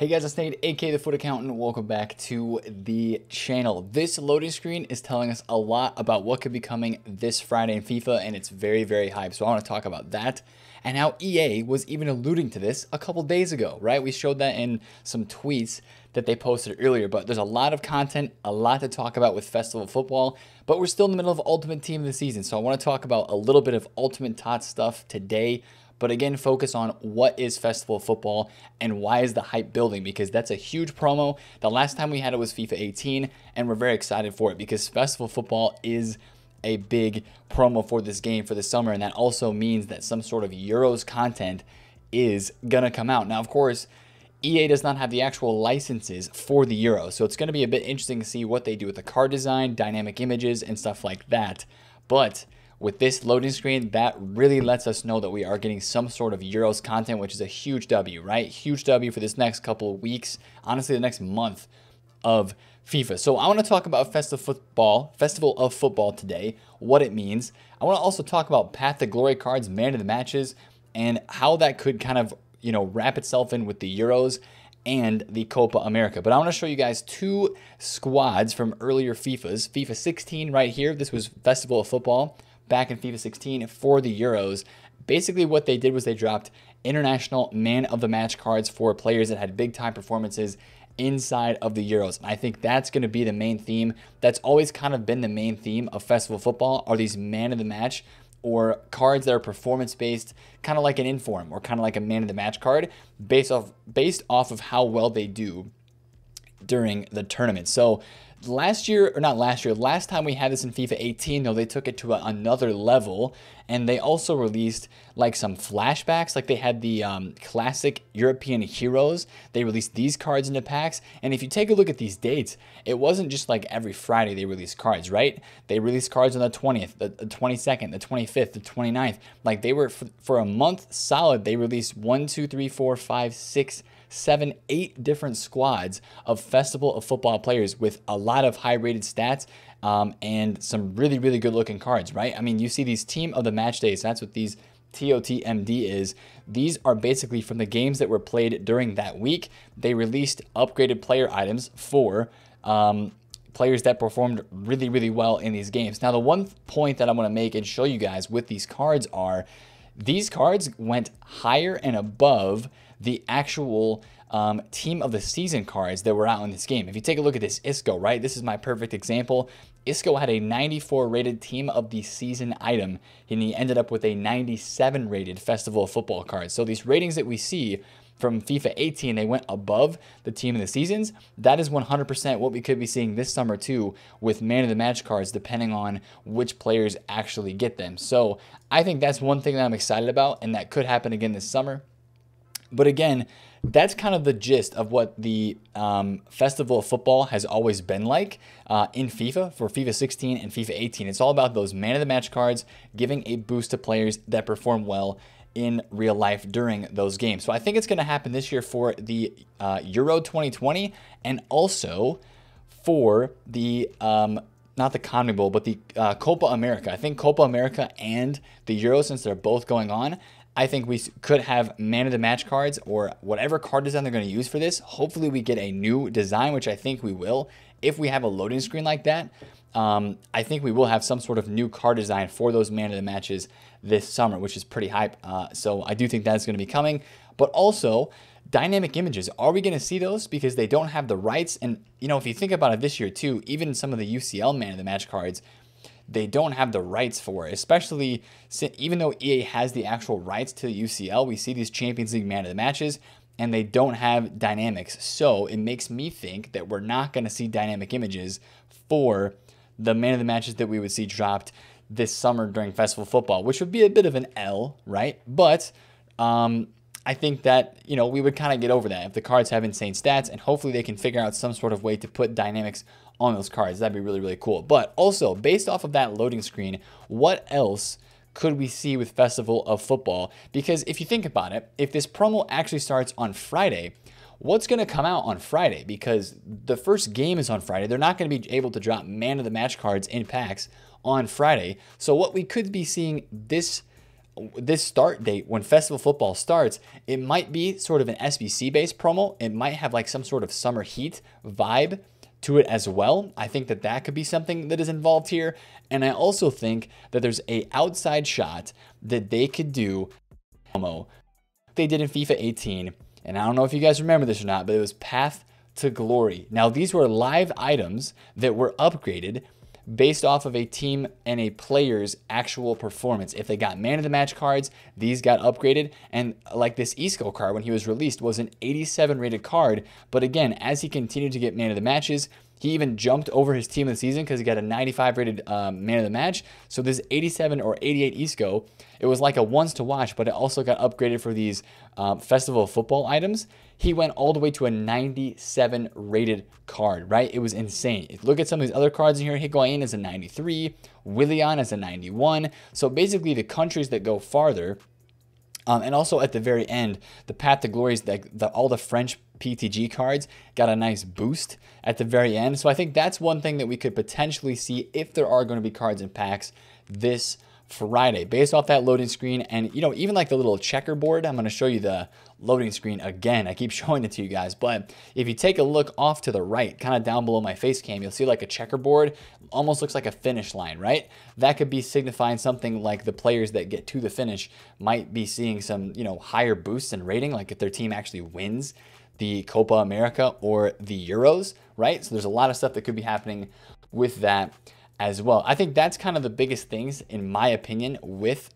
Hey guys, it's Nate, aka The FUT Accountant. Welcome back to the channel. This loading screen is telling us a lot about what could be coming this Friday in FIFA, and it's very, very hype. So I want to talk about that and how EA was even alluding to this a couple days ago, right? We showed that in some tweets that they posted earlier, but there's a lot of content, a lot to talk about with Festival Football, but we're still in the middle of Ultimate Team of the Season. So I want to talk about a little bit of Ultimate TOTS stuff today. But again, focus on what is Festival Football and why is the hype building, because that's a huge promo. The last time we had it was FIFA 18, and we're very excited for it because Festival Football is a big promo for this game for the summer, and that also means that some sort of Euros content is going to come out. Now, of course, EA does not have the actual licenses for the Euros, so it's going to be a bit interesting to see what they do with the card design, dynamic images, and stuff like that. But with this loading screen, that really lets us know that we are getting some sort of Euros content, which is a huge W, right? Huge W for this next couple of weeks, honestly, the next month of FIFA. So I want to talk about Festival of Football today, what it means. I want to also talk about Path to Glory cards, Man of the Matches, and how that could kind of, you know, wrap itself in with the Euros and the Copa America. But I want to show you guys two squads from earlier FIFAs. FIFA 16 right here. This was Festival of Football back in FIFA 16 for the Euros. Basically what they did was they dropped international Man of the Match cards for players that had big time performances inside of the Euros. And I think that's going to be the main theme. That's always kind of been the main theme of Festival Football, are these Man of the Match or cards that are performance based, kind of like an Inform or kind of like a Man of the Match card based off of how well they do during the tournament. So last time we had this in FIFA 18, though, they took it to another level, and they also released like some flashbacks. Like they had the classic European heroes. They released these cards into packs, and if you take a look at these dates, it wasn't just like every Friday they released cards, right? They released cards on the 20th, the 22nd, the 25th, the 29th. Like they were for a month solid, they released 1, 2, 3, 4, 5, 6, 7, 8 different squads of Festival of Football players with a lot of high-rated stats and some really, really good-looking cards, right? I mean, you see these Team of the Match days. That's what these TOTMD is. These are basically from the games that were played during that week. They released upgraded player items for players that performed really, really well in these games. Now, the one point that I want to make and show you guys with these cards are these cards went higher and above the actual Team of the Season cards that were out in this game. If you take a look at this Isco, right? This is my perfect example. Isco had a 94 rated Team of the Season item, and he ended up with a 97 rated Festival of Football card. So these ratings that we see from FIFA 18, they went above the Team of the Seasons. That is 100% what we could be seeing this summer too with Man of the Match cards, depending on which players actually get them. So I think that's one thing that I'm excited about, and that could happen again this summer. But again, that's kind of the gist of what the Festival of Football has always been like in FIFA for FIFA 16 and FIFA 18. It's all about those Man of the Match cards giving a boost to players that perform well in real life during those games. So I think it's going to happen this year for the Euro 2020 and also for the not the CONMEBOL, but the Copa America. I think Copa America and the Euro, since they're both going on, I think we could have Man of the Match cards or whatever card design they're going to use for this. Hopefully we get a new design, which I think we will. If we have a loading screen like that, I think we will have some sort of new card design for those Man of the Matches this summer, which is pretty hype. So I do think that's going to be coming. But also, dynamic images. Are we going to see those? Because they don't have the rights. And, you know, if you think about it this year too, even some of the UCL Man of the Match cards, they don't have the rights for it, especially even though EA has the actual rights to the UCL, we see these Champions League Man of the Matches, and they don't have dynamics. So it makes me think that we're not going to see dynamic images for the Man of the Matches that we would see dropped this summer during Festival Football, which would be a bit of an L, right? But I think that, you know, we would kind of get over that if the cards have insane stats, and hopefully they can figure out some sort of way to put dynamics on those cards. That'd be really, really cool. But also, based off of that loading screen, what else could we see with Festival of Football? Because if you think about it, if this promo actually starts on Friday, what's going to come out on Friday? Because the first game is on Friday. They're not going to be able to drop Man of the Match cards in packs on Friday. So what we could be seeing this this start date, when Festival Football starts, it might be sort of an SBC based promo. It might have like some sort of summer heat vibe to it as well. I think that that could be something that is involved here. And I also think that there's a outside shot that they could do promo they did in FIFA 18. And I don't know if you guys remember this or not, but it was Path to Glory. Now, these were live items that were upgraded based off of a team and a player's actual performance. If they got Man of the Match cards, these got upgraded. And like this Isco card, when he was released, was an 87 rated card. But again, as he continued to get Man of the Matches, he even jumped over his team of the season because he got a 95 rated Man of the Match. So this 87 or 88 Isco, it was like a once to watch, but it also got upgraded for these Festival Football items. He went all the way to a 97 rated card, right? It was insane. If you look at some of these other cards in here, Higuain is a 93, Willian is a 91. So basically the countries that go farther, and also at the very end, the Path to Glory, all the French PTG cards got a nice boost at the very end. So I think that's one thing that we could potentially see if there are going to be cards in packs this Friday based off that loading screen. And, you know, even like the little checkerboard, I'm going to show you the loading screen again. I keep showing it to you guys, but if you take a look off to the right, kind of down below my face cam, you'll see like a checkerboard, almost looks like a finish line, right? That could be signifying something like the players that get to the finish might be seeing some, you know, higher boosts in rating, like if their team actually wins the Copa America or the Euros, right? So there's a lot of stuff that could be happening with that as well. I think that's kind of the biggest things, in my opinion, with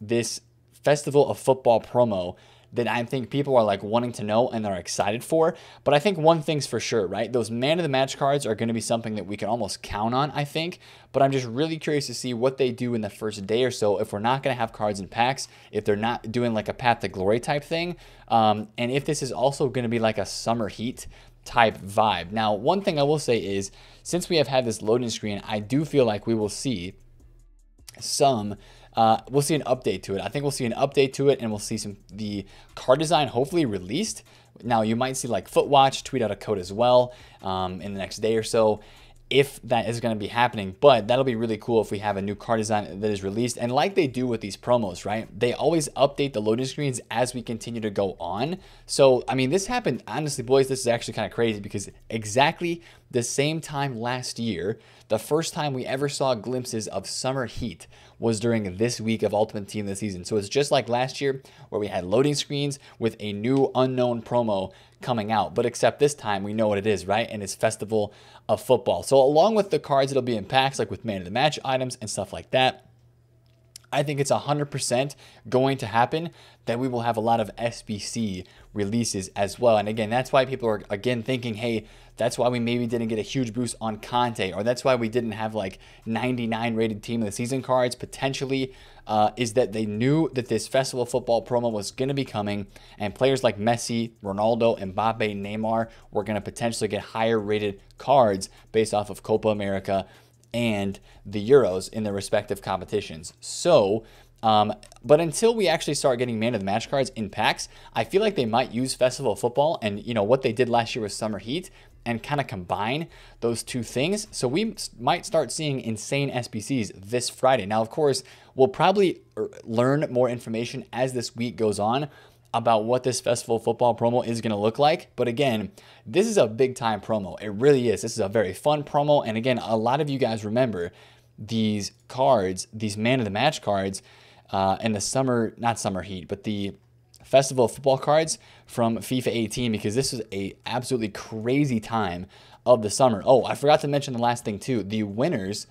this Festival of Football promo that I think people are like wanting to know and are excited for. But I think one thing's for sure, right? Those Man of the Match cards are going to be something that we can almost count on, I think. But I'm just really curious to see what they do in the first day or so if we're not going to have cards in packs, if they're not doing like a Path to Glory type thing, and if this is also going to be like a summer heat type vibe. Now, one thing I will say is, since we have had this loading screen, I do feel like we will see some... we'll see an update to it. I think we'll see an update to it, and we'll see the card design hopefully released. Now, you might see like FootWatch tweet out a code as well in the next day or so, if that is going to be happening. But that'll be really cool if we have a new card design that is released. And like they do with these promos, right? They always update the loading screens as we continue to go on. So, I mean, this happened, honestly, boys, this is actually kind of crazy because exactly the same time last year, the first time we ever saw glimpses of summer heat was during this week of Ultimate Team of the Season. So it's just like last year where we had loading screens with a new unknown promo coming out, but except this time we know what it is, right? And it's Festival of Football. So along with the cards, it'll be in packs, like with Man of the Match items and stuff like that. I think it's 100% going to happen that we will have a lot of SBC releases as well. And again, that's why people are again thinking, hey, that's why we maybe didn't get a huge boost on Conte, or that's why we didn't have like 99 rated team of the season cards potentially, is that they knew that this Festival Football promo was going to be coming, and players like Messi, Ronaldo, Mbappe, Neymar were going to potentially get higher rated cards based off of Copa America and the Euros in their respective competitions. So, but until we actually start getting Man of the Match cards in packs, I feel like they might use Festival Football and, you know, what they did last year with summer heat and kind of combine those two things. So we might start seeing insane SBCs this Friday. Now, of course, we'll probably learn more information as this week goes on about what this Festival Football promo is going to look like. But again, this is a big time promo. It really is. This is a very fun promo. And again, a lot of you guys remember these cards, these Man of the Match cards, and the summer, not summer heat, but the Festival Football cards from FIFA 18, because this is a absolutely crazy time of the summer. Oh, I forgot to mention the last thing too, the winners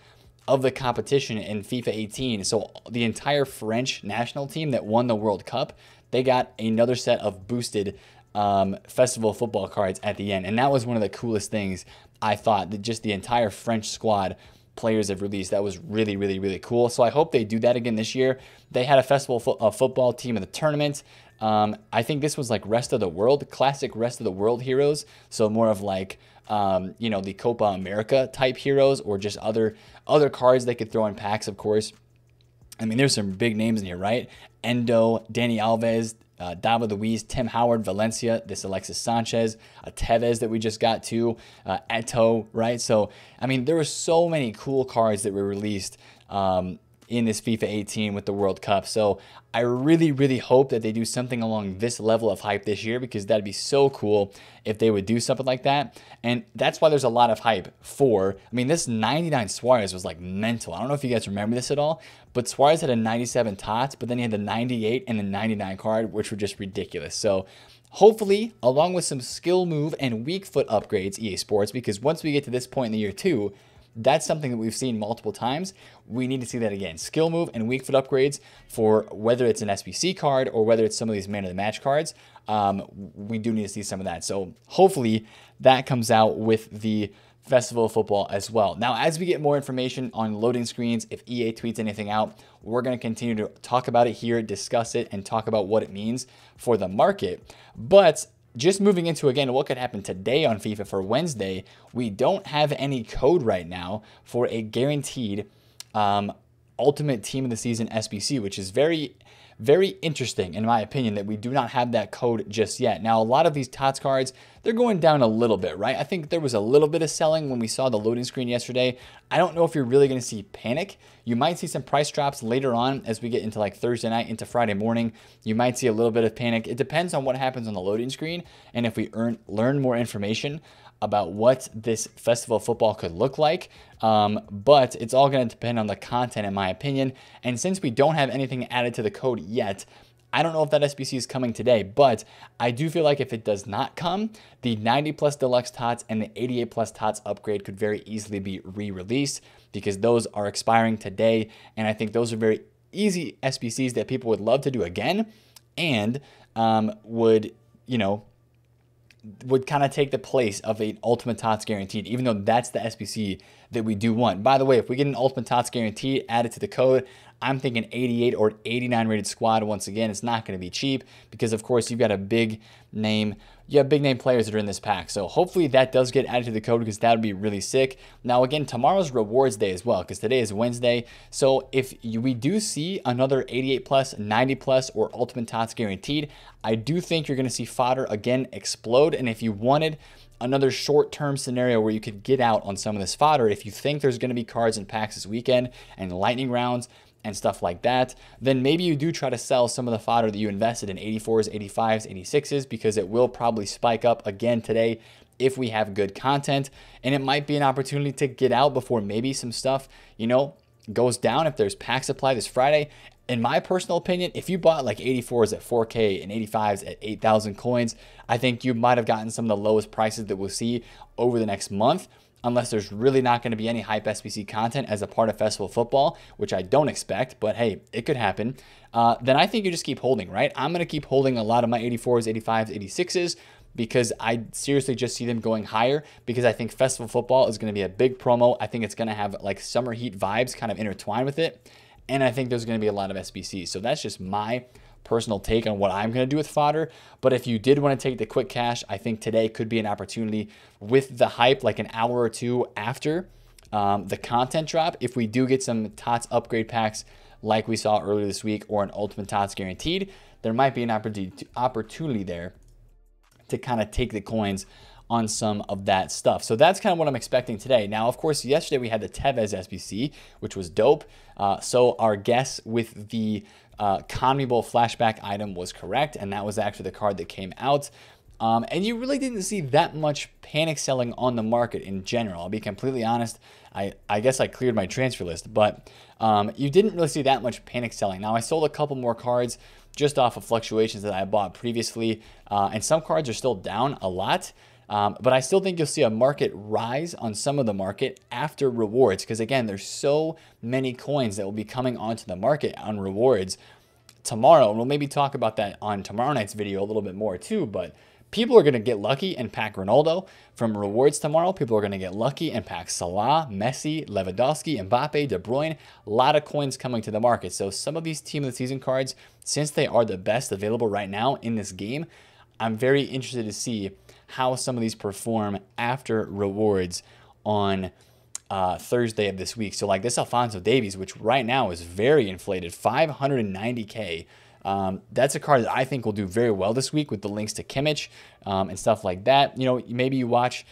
of the competition in FIFA 18. So the entire French national team that won the World Cup, they got another set of boosted Festival Football cards at the end. And that was one of the coolest things, I thought, that just the entire French squad players have released. That was really, really, really cool. So I hope they do that again this year. They had a Festival Football team in the tournament. I think this was like rest of the world, classic rest of the world heroes. So more of like, you know, the Copa America type heroes, or just other cards they could throw in packs, of course. I mean, there's some big names in here, right? Endo, Dani Alves, David Luiz, Tim Howard, Valencia, this Alexis Sanchez, Tevez that we just got to, Eto'o, right? So, I mean, there were so many cool cards that were released in this FIFA 18 with the World Cup. So I really, really hope that they do something along this level of hype this year, because that'd be so cool if they would do something like that. And that's why there's a lot of hype for, I mean, this 99 Suarez was like mental. I don't know if you guys remember this at all, but Suarez had a 97 TOTS, but then he had the 98 and the 99 card, which were just ridiculous. So hopefully, along with some skill move and weak foot upgrades, EA Sports, because once we get to this point in the year two, that's something that we've seen multiple times. We need to see that again. Skill move and weak foot upgrades for whether it's an SBC card or whether it's some of these Man of the Match cards. We do need to see some of that. So hopefully that comes out with the Festival Football as well. Now, as we get more information on loading screens, if EA tweets anything out, we're going to continue to talk about it here, discuss it, and talk about what it means for the market. But just moving into, again, what could happen today on FIFA for Wednesday, we don't have any code right now for a guaranteed Ultimate Team of the Season SBC, which is very, very interesting, in my opinion, that we do not have that code just yet. Now, a lot of these TOTS cards, they're going down a little bit, right? I think there was a little bit of selling when we saw the loading screen yesterday. I don't know if you're really going to see panic. You might see some price drops later on as we get into like Thursday night into Friday morning. You might see a little bit of panic. It depends on what happens on the loading screen and if we learn more information about what this Festival Football could look like. But it's all going to depend on the content, in my opinion. And since we don't have anything added to the code yet, I don't know if that SBC is coming today, but I do feel like if it does not come, the 90 plus deluxe TOTS and the 88 plus TOTS upgrade could very easily be re-released, because those are expiring today. And I think those are very easy SBCs that people would love to do again and would kind of take the place of an Ultimate TOTS guaranteed, even though that's the SBC that we do want. By the way, if we get an Ultimate TOTS guaranteed added to the code, I'm thinking 88 or 89 rated squad. Once again, it's not going to be cheap because, of course, you've got a big name. You have big name players that are in this pack. So hopefully that does get added to the code, because that would be really sick. Now, again, tomorrow's rewards day as well, because today is Wednesday. So if we do see another 88 plus, 90 plus, or Ultimate TOTS guaranteed, I do think you're going to see fodder again explode. And if you wanted another short-term scenario where you could get out on some of this fodder, if you think there's going to be cards and packs this weekend and lightning rounds and stuff like that, then maybe you do try to sell some of the fodder that you invested in 84s, 85s, 86s, because it will probably spike up again today if we have good content. And it might be an opportunity to get out before maybe some stuff, you know, goes down if there's pack supply this Friday. In my personal opinion, if you bought like 84s at 4K and 85s at 8,000 coins, I think you might have gotten some of the lowest prices that we'll see over the next month, unless there's really not going to be any hype SBC content as a part of Festival Football, which I don't expect, but hey, it could happen. Then I think you just keep holding, right? I'm going to keep holding a lot of my 84s, 85s, 86s, because I seriously just see them going higher, because I think Festival Football is going to be a big promo. I think it's going to have like summer heat vibes kind of intertwined with it. And I think there's going to be a lot of SBCs. So that's just my personal take on what I'm going to do with fodder. But if you did want to take the quick cash, I think today could be an opportunity with the hype, like an hour or two after the content drop. If we do get some TOTS upgrade packs like we saw earlier this week, or an Ultimate TOTS guaranteed, there might be an opportunity there to kind of take the coins on some of that stuff. So that's kind of what I'm expecting today. Now, of course, yesterday we had the Tevez SBC, which was dope. So our guess with the CONMEBOL flashback item was correct, and that was actually the card that came out. And you really didn't see that much panic selling on the market in general. I'll be completely honest. I guess I cleared my transfer list, but you didn't really see that much panic selling. Now, I sold a couple more cards just off of fluctuations that I bought previously, and some cards are still down a lot. But I still think you'll see a market rise on some of the market after rewards, because again, there's so many coins that will be coming onto the market on rewards tomorrow. And we'll maybe talk about that on tomorrow night's video a little bit more too, but people are going to get lucky and pack Ronaldo from rewards tomorrow. People are going to get lucky and pack Salah, Messi, Lewandowski, Mbappe, De Bruyne. A lot of coins coming to the market. So some of these Team of the Season cards, since they are the best available right now in this game, I'm very interested to see how some of these perform after rewards on Thursday of this week. So like this Alphonso Davies, which right now is very inflated, 590K. That's a card that I think will do very well this week with the links to Kimmich and stuff like that. You know, maybe you watch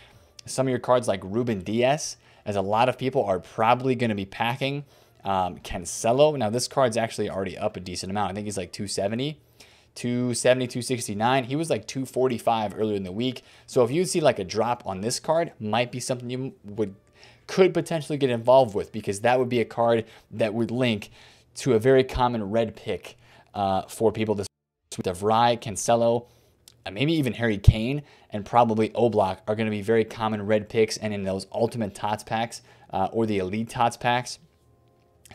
some of your cards like Ruben Diaz, as a lot of people are probably going to be packing Cancelo. Now, this card's actually already up a decent amount. I think he's like 270. 270, 269. He was like 245 earlier in the week. So if you see like a drop on this card, might be something you could potentially get involved with, because that would be a card that would link to a very common red pick for people this week. De Vrij, Cancelo, maybe even Harry Kane, and probably Oblak are going to be very common red picks, and in those Ultimate TOTS packs or the Elite TOTS packs.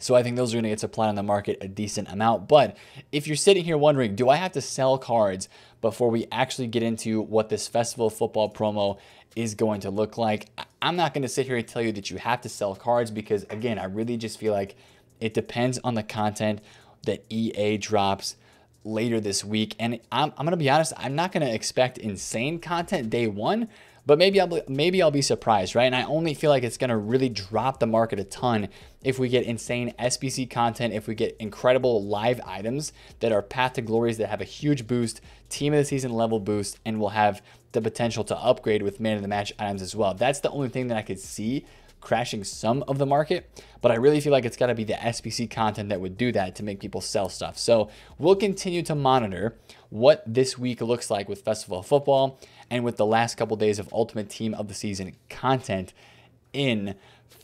So I think those are going to get supplied on the market a decent amount. But if you're sitting here wondering, do I have to sell cards before we actually get into what this Festival Football promo is going to look like? I'm not going to sit here and tell you that you have to sell cards, because, again, I really just feel like it depends on the content that EA drops later this week. And I'm going to be honest, I'm not going to expect insane content day one, but maybe I'll be surprised, right? And I only feel like it's going to really drop the market a ton if we get insane SBC content, if we get incredible live items that are Path to Glories that have a huge boost, Team of the Season level boost, and will have the potential to upgrade with Man of the Match items as well. That's the only thing that I could see crashing some of the market, but I really feel like it's got to be the SBC content that would do that to make people sell stuff. So we'll continue to monitor what this week looks like with Festival Football and with the last couple days of Ultimate Team of the Season content in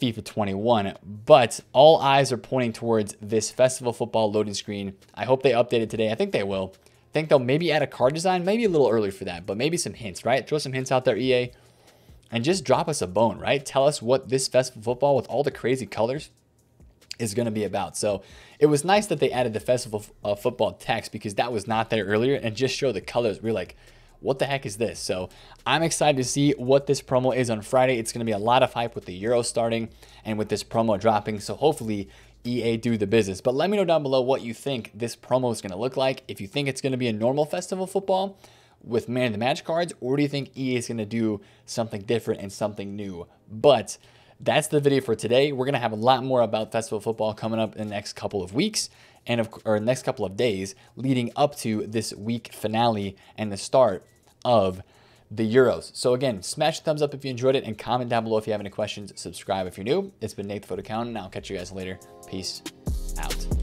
FIFA 21. But all eyes are pointing towards this Festival Football loading screen. I hope they update it today. I think they will. I think they'll maybe add a card design, maybe a little early for that, but maybe some hints, right? Throw some hints out there, EA. And just drop us a bone, right? Tell us what this Festival Football with all the crazy colors is going to be about. So it was nice that they added the Festival Football text, because that was not there earlier, and just show the colors. We're like, what the heck is this? So I'm excited to see what this promo is on Friday. It's going to be a lot of hype with the Euros starting and with this promo dropping. So hopefully EA do the business. But let me know down below what you think this promo is going to look like. If you think it's going to be a normal Festival Football with Man of the Match cards, or do you think EA is going to do something different and something new? But that's the video for today. We're going to have a lot more about Festival Football coming up in the next couple of weeks, and or next couple of days leading up to this week finale and the start of the Euros. So again, smash the thumbs up if you enjoyed it, and comment down below if you have any questions. Subscribe if you're new. It's been Nate the FUT Accountant, and I'll catch you guys later. Peace out.